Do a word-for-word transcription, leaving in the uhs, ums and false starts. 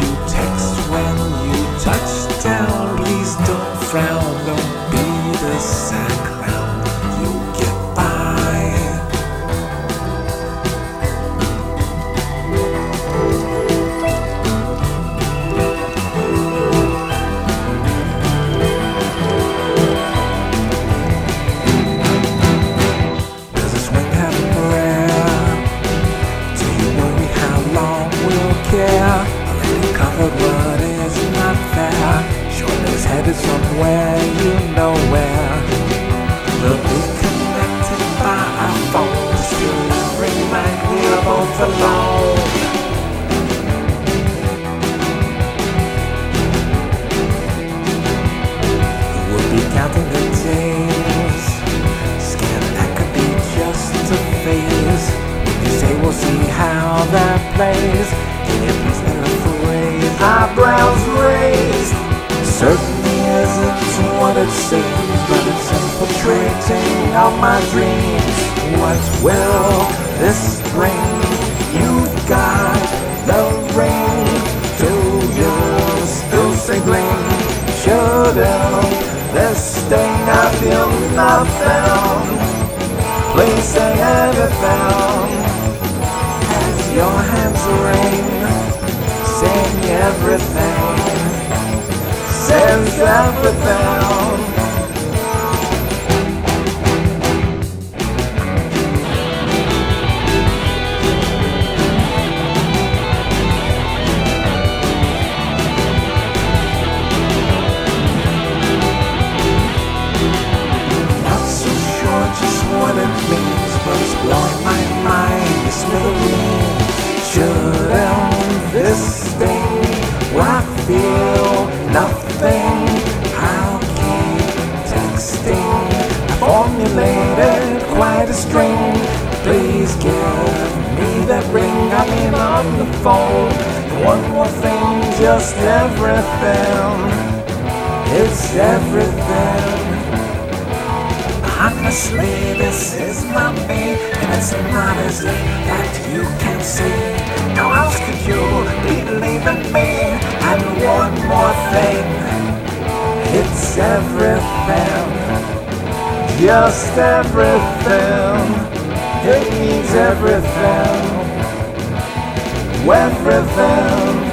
you text when you touch down. Please don't frown, don't be the sad clown. You'll get by. Does this wind have a prayer? Do you worry how long we'll care? Already covered what is not fair. Shortness headed somewhere, you know where. We'll be connected by our phones. Still remind me we're both alone. We'll be counting the days, scared that could be just a phase. They say we'll see how that plays. Can you please let us raise our brows raised? Certainly isn't what it seems, but it's infiltrating all my dreams. What will this bring? You've got the ring to your still singling. Should have this thing I feel not found. Please say everything as your hands ring. Sing everything. Sends everything. Not so sure just what it means, but it's blowing my mind. This melody should end this thing. Well, I feel nothing. I'll keep texting. I formulated quite a string. Please give me that ring. I mean on the phone. One more thing, just everything. It's everything. Honestly, this is my me, and it's not as if that you can see. How else could you be believing me? And one more thing. It's everything, just everything. It means everything, everything.